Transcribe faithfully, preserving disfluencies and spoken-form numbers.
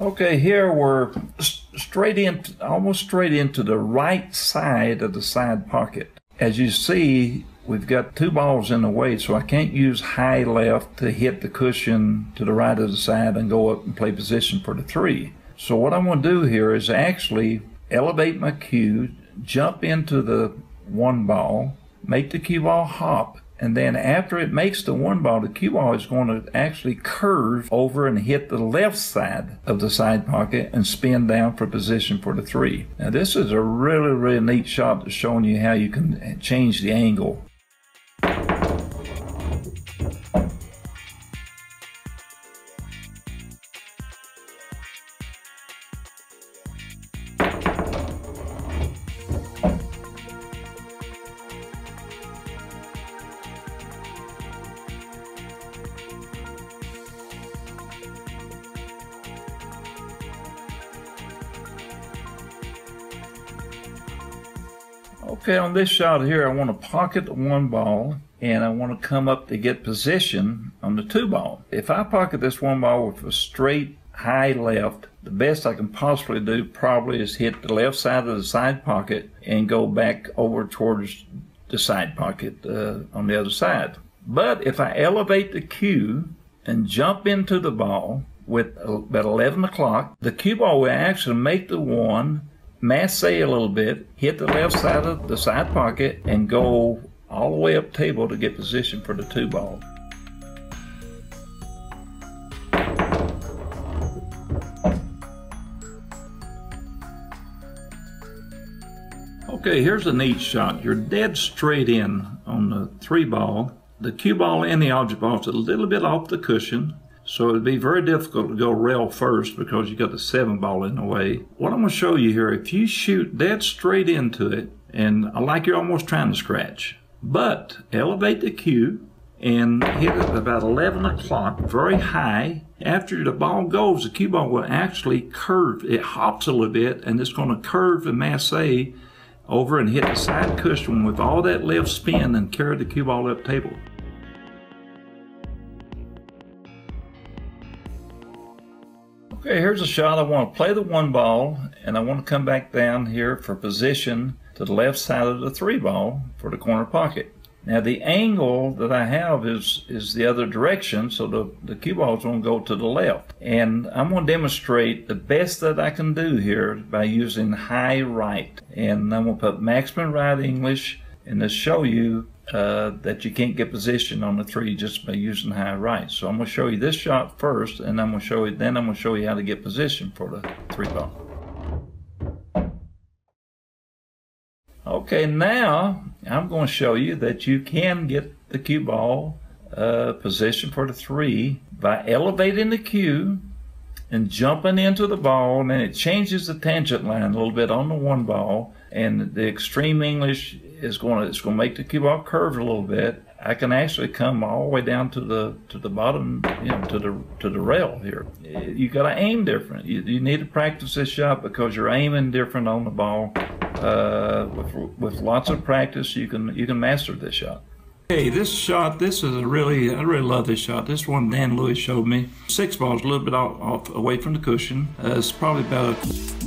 Okay, here we're straight in, almost straight into the right side of the side pocket. As you see, we've got two balls in the way, so I can't use high left to hit the cushion to the right of the side and go up and play position for the three. So what I'm going to do here is actually elevate my cue, jump into the one ball, make the cue ball hop, and then after it makes the one ball, the cue ball is going to actually curve over and hit the left side of the side pocket and spin down for position for the three. Now this is a really, really neat shot that's showing you how you can change the angle. Okay, on this shot here, I want to pocket the one ball, and I want to come up to get position on the two ball. If I pocket this one ball with a straight high left, the best I can possibly do probably is hit the left side of the side pocket and go back over towards the side pocket uh, on the other side. But if I elevate the cue and jump into the ball with about eleven o'clock, the cue ball will actually make the one masse a little bit, hit the left side of the side pocket, and go all the way up table to get position for the two ball. Okay, here's a neat shot. You're dead straight in on the three ball. The cue ball and the object ball is a little bit off the cushion, so it'd be very difficult to go rail first because you got the seven ball in the way. What I'm going to show you here, if you shoot dead straight into it, and like you're almost trying to scratch, but elevate the cue and hit it about eleven o'clock, very high. After the ball goes, the cue ball will actually curve. It hops a little bit, and it's going to curve the masse over and hit the side cushion with all that left spin and carry the cue ball up table. Okay, here's a shot. I want to play the one ball, and I want to come back down here for position to the left side of the three ball for the corner pocket. Now the angle that I have is, is the other direction, so the, the cue ball is going to go to the left. And I'm going to demonstrate the best that I can do here by using high right. And I'm going to put maximum right English, and this show you uh, that you can't get position on the three just by using high right. So I'm going to show you this shot first, and I'm going to show you, then I'm going to show you how to get position for the three ball. Okay, now I'm going to show you that you can get the cue ball uh, position for the three by elevating the cue and jumping into the ball, and then it changes the tangent line a little bit on the one ball, and the extreme English is going to, it's going to make the cue ball curve a little bit. I can actually come all the way down to the to the bottom, you know, to the to the rail here. You got to aim different. You, you need to practice this shot because you're aiming different on the ball. Uh, with, with lots of practice, you can you can master this shot. Hey, this shot, this is a really, I really love this shot. This one Dan Lewis showed me. Six ball's a little bit off, off away from the cushion. Uh, it's probably about a